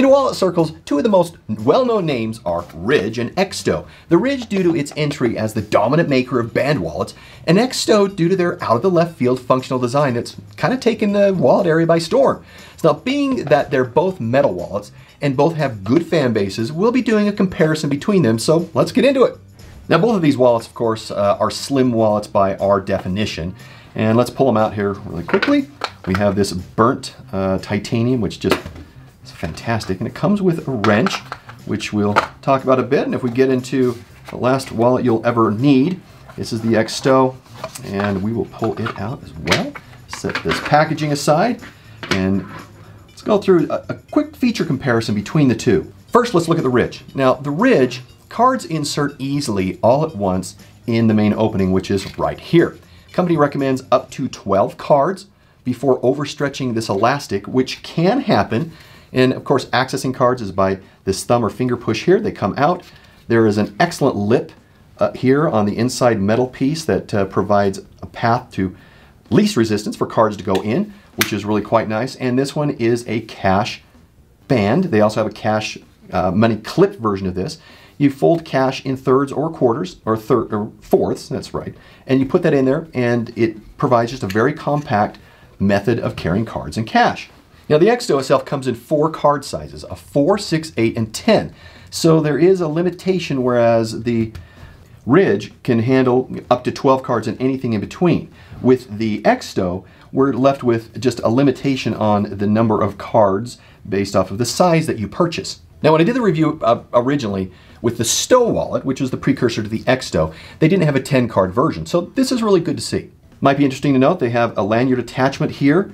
In wallet circles, two of the most well-known names are Ridge and XSTO. The Ridge due to its entry as the dominant maker of band wallets, and XSTO due to their out-of-the-left-field functional design that's kind of taken the wallet area by storm. So now, being that they're both metal wallets and both have good fan bases, we'll be doing a comparison between them, so let's get into it. Now, both of these wallets, of course, are slim wallets by our definition. And let's pull them out here really quickly. We have this burnt titanium, which just is fantastic. And it comes with a wrench, which we'll talk about a bit. And if we get into the last wallet you'll ever need, this is the XSTO, and we will pull it out as well. Set this packaging aside, and let's go through a quick feature comparison between the two. First, let's look at the Ridge. Now, the Ridge, cards insert easily all at once in the main opening, which is right here. Company recommends up to 12 cards before overstretching this elastic, which can happen. And of course, accessing cards is by this thumb or finger push here. They come out. There is an excellent lip here on the inside metal piece that provides a path to least resistance for cards to go in, which is really quite nice. And this one is a cash band. They also have a cash money clip version of this. You fold cash in thirds or quarters, or fourths, that's right, and you put that in there, and it provides just a very compact method of carrying cards and cash. Now, the XSTO itself comes in four card sizes, a 4, 6, 8, and 10. So there is a limitation, whereas the Ridge can handle up to 12 cards and anything in between. With the XSTO, we're left with just a limitation on the number of cards based off of the size that you purchase. Now, when I did the review originally with the Stow Wallet, which was the precursor to the XSTO, they didn't have a 10-card version, so this is really good to see. Might be interesting to note they have a lanyard attachment here,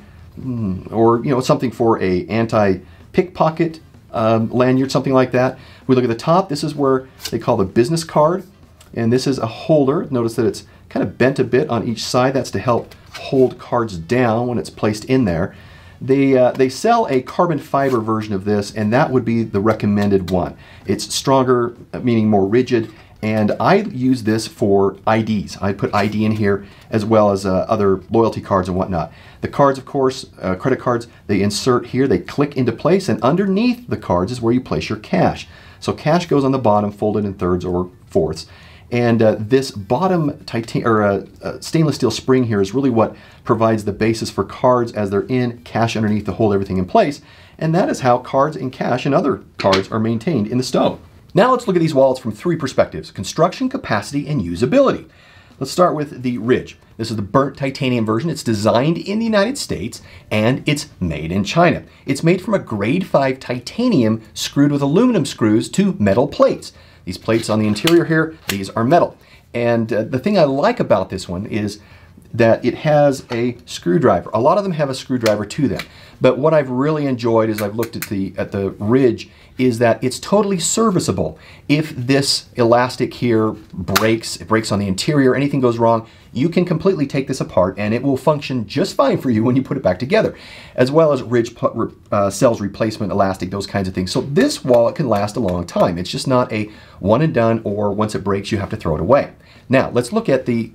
or something for a anti-pickpocket lanyard, something like that. We look at the top. This is where they call the business card, and this is a holder. Notice that it's kind of bent a bit on each side. That's to help hold cards down when it's placed in there. They sell a carbon fiber version of this, and that would be the recommended one. It's stronger, meaning more rigid, and I use this for IDs. I put ID in here as well as other loyalty cards and whatnot. The cards, of course, credit cards, they insert here, they click into place, and underneath the cards is where you place your cash. So cash goes on the bottom, folded in thirds or fourths. And this bottom stainless steel spring here is really what provides the basis for cards as they're in, cash underneath to hold everything in place. And that is how cards and cash and other cards are maintained in the stone. Now let's look at these wallets from three perspectives: construction, capacity, and usability. Let's start with the Ridge. This is the burnt titanium version. It's designed in the United States and it's made in China. It's made from a grade 5 titanium screwed with aluminum screws to metal plates. These plates on the interior here, these are metal. And the thing I like about this one is that it has a screwdriver. A lot of them have a screwdriver to them. But what I've really enjoyed as I've looked at the Ridge is that it's totally serviceable. If this elastic here breaks, it breaks on the interior, anything goes wrong, you can completely take this apart and it will function just fine for you when you put it back together. As well as Ridge sells replacement elastic, those kinds of things. So this wallet can last a long time. It's just not a one and done, or once it breaks, you have to throw it away. Now, let's look at the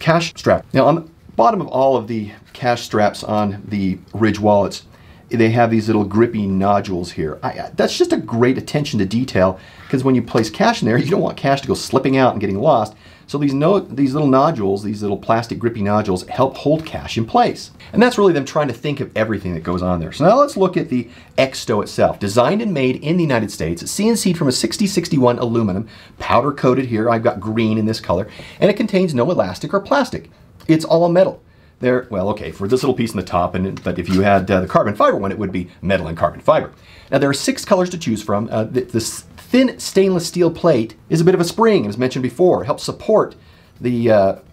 cash strap. Now, on the bottom of all of the cash straps on the Ridge wallets, they have these little grippy nodules here. That's just a great attention to detail, because when you place cash in there, you don't want cash to go slipping out and getting lost. So these little nodules, these little plastic grippy nodules, help hold cash in place. And that's really them trying to think of everything that goes on there. So now let's look at the XSTO itself. Designed and made in the United States, it's CNC'd from a 6061 aluminum, powder coated here. I've got green in this color, and it contains no elastic or plastic. It's all metal. Well, okay, for this little piece in the top, but if you had the carbon fiber one, it would be metal and carbon fiber. Now, there are 6 colors to choose from. This thin stainless steel plate is a bit of a spring, as mentioned before. It helps support the,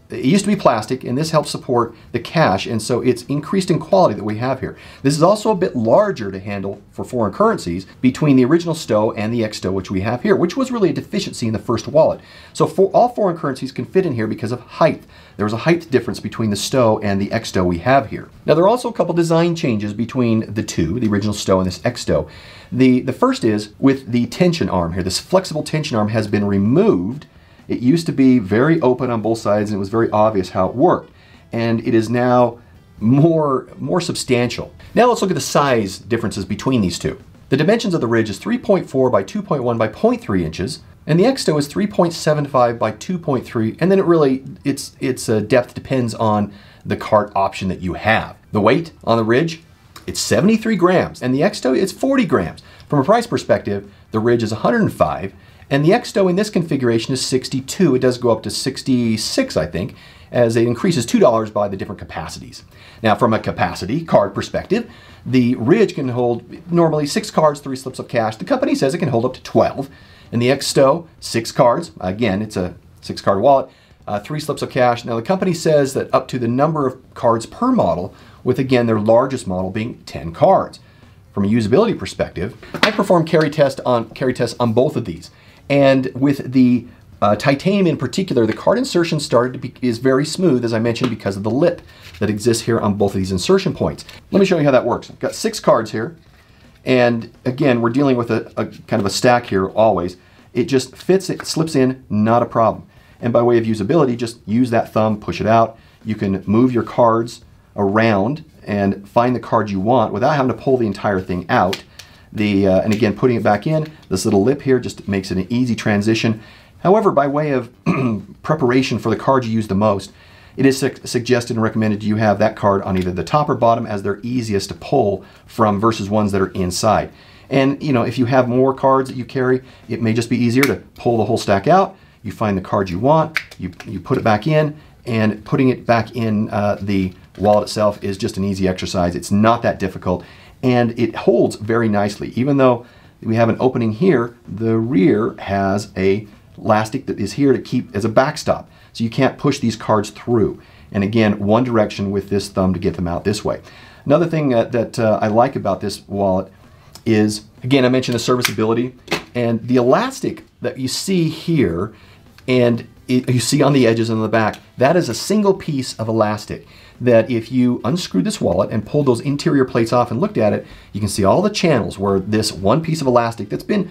it used to be plastic, and this helps support the cash, and so it's increased in quality that we have here. This is also a bit larger to handle for foreign currencies between the original XSTO and the XSTO, which we have here, which was really a deficiency in the first wallet. So for all foreign currencies can fit in here because of height. There was a height difference between the XSTO and the XSTO we have here. Now, there are also a couple design changes between the two, the original XSTO and this XSTO. The first is with the tension arm here. This flexible tension arm has been removed. It used to be very open on both sides, and it was very obvious how it worked. And it is now more substantial. Now let's look at the size differences between these two. The dimensions of the Ridge is 3.4 by 2.1 by 0.3 inches, and the XSTO is 3.75 by 2.3, and then it really, its depth depends on the cart option that you have. The weight on the Ridge, it's 73 grams, and the XSTO, it's 40 grams. From a price perspective, the Ridge is 105, and the XSTO in this configuration is 62. It does go up to 66, I think, as it increases $2 by the different capacities. Now, from a capacity card perspective, the Ridge can hold normally 6 cards, 3 slips of cash. The company says it can hold up to 12. And the XSTO, 6 cards. Again, it's a 6-card wallet. 3 slips of cash. Now, the company says that up to the number of cards per model, with, again, their largest model being 10 cards. From a usability perspective, I performed carry tests on both of these. And with the titanium in particular, the card insertion is very smooth, as I mentioned, because of the lip that exists here on both of these insertion points. Let me show you how that works. I've got 6 cards here. And again, we're dealing with a kind of a stack here always. It just fits, it slips in, not a problem. And by way of usability, just use that thumb, push it out. You can move your cards around and find the card you want without having to pull the entire thing out. And again, putting it back in, this little lip here just makes it an easy transition. However, by way of preparation for the card you use the most, it is suggested and recommended you have that card on either the top or bottom, as they're easiest to pull from versus ones that are inside. And you know, if you have more cards that you carry, it may just be easier to pull the whole stack out. You find the card you want, you put it back in, and putting it back in the wallet itself is just an easy exercise. It's not that difficult. And it holds very nicely. Even though we have an opening here, the rear has a elastic that is here to keep as a backstop. So you can't push these cards through. And again, one direction with this thumb to get them out this way. Another thing that I like about this wallet is, again, I mentioned the serviceability, and the elastic that you see here and you see on the edges and on the back, that is a single piece of elastic that if you unscrew this wallet and pull those interior plates off and looked at it, you can see all the channels where this one piece of elastic that's been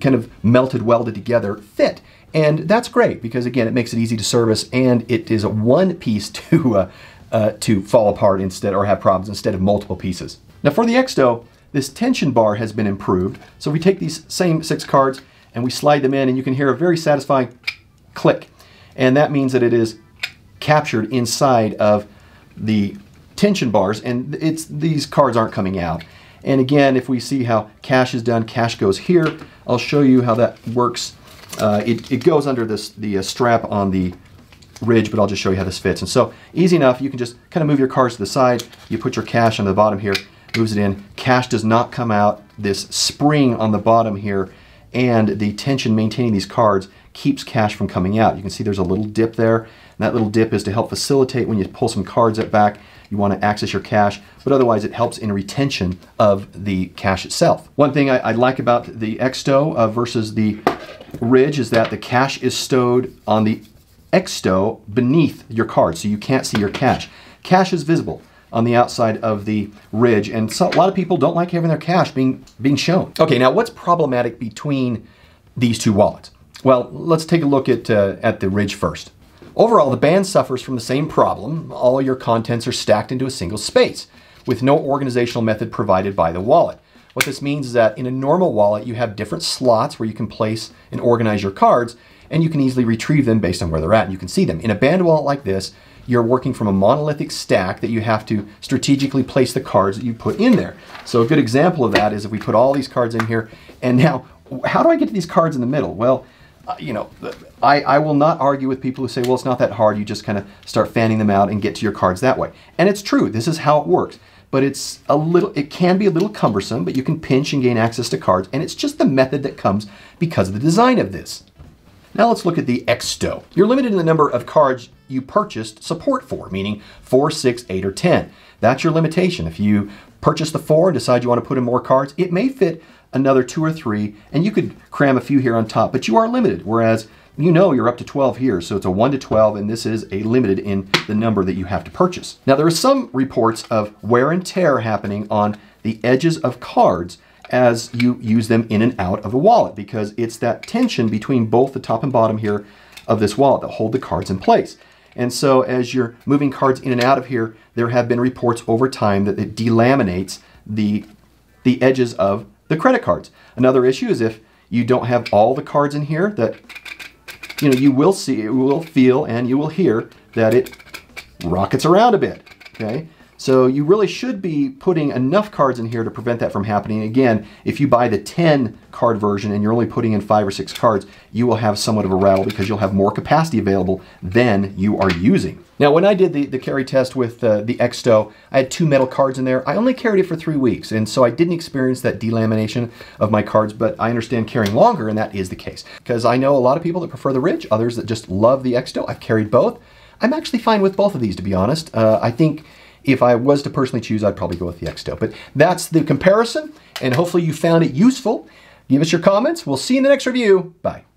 kind of melted, welded together fit. And that's great because, again, it makes it easy to service, and it is a one piece to fall apart instead, or have problems, instead of multiple pieces. Now, for the XSTO, this tension bar has been improved. So we take these same 6 cards and we slide them in, and you can hear a very satisfying click. And that means that it is captured inside of the tension bars, and these cards aren't coming out. And again, if we see how cash is done, cash goes here. I'll show you how that works. It goes under the strap on the Ridge, but I'll just show you how this fits. And so, easy enough, you can just kind of move your cards to the side. You put your cash on the bottom here, moves it in. Cash does not come out. This spring on the bottom here and the tension maintaining these cards keeps cash from coming out. You can see there's a little dip there. And that little dip is to help facilitate when you pull some cards up back, you want to access your cash, but otherwise it helps in retention of the cash itself. One thing I like about the XSTO versus the Ridge is that the cash is stowed on the XSTO beneath your card, so you can't see your cash. Cash is visible on the outside of the Ridge, and so a lot of people don't like having their cash being shown. Okay, now what's problematic between these two wallets? Well, let's take a look at the Ridge first. Overall, the band suffers from the same problem. All your contents are stacked into a single space with no organizational method provided by the wallet. What this means is that in a normal wallet, you have different slots where you can place and organize your cards, and you can easily retrieve them based on where they're at, and you can see them. In a band wallet like this, you're working from a monolithic stack that you have to strategically place the cards that you put in there. So a good example of that is if we put all these cards in here, and now, how do I get to these cards in the middle? Well, you know, I will not argue with people who say, well, it's not that hard. You just kind of start fanning them out and get to your cards that way. And it's true. This is how it works. But it's it can be a little cumbersome, but you can pinch and gain access to cards. And it's just the method that comes because of the design of this. Now let's look at the XSTO. You're limited in the number of cards you purchased support for, meaning 4, 6, 8, or 10. That's your limitation. If you purchase the 4 and decide you want to put in more cards, it may fit another 2 or 3, and you could cram a few here on top, but you are limited, whereas you know you're up to 12 here, so it's a 1 to 12, and this is a limited in the number that you have to purchase. Now, there are some reports of wear and tear happening on the edges of cards as you use them in and out of the wallet, because it's that tension between both the top and bottom here of this wallet that hold the cards in place. And so as you're moving cards in and out of here, there have been reports over time that it delaminates the edges of the credit cards. Another issue is if you don't have all the cards in here, that you will see, you will feel, and you will hear that it rockets around a bit, okay? So you really should be putting enough cards in here to prevent that from happening. Again, if you buy the 10 card version and you're only putting in 5 or 6 cards, you will have somewhat of a rattle because you'll have more capacity available than you are using. Now, when I did the carry test with the XSTO, I had 2 metal cards in there. I only carried it for 3 weeks, and so I didn't experience that delamination of my cards, but I understand carrying longer, and that is the case. Because I know a lot of people that prefer the Ridge, others that just love the XSTO. I've carried both. I'm actually fine with both of these, to be honest. I think if I was to personally choose, I'd probably go with the XSTO. But that's the comparison, and hopefully you found it useful. Give us your comments. We'll see you in the next review. Bye.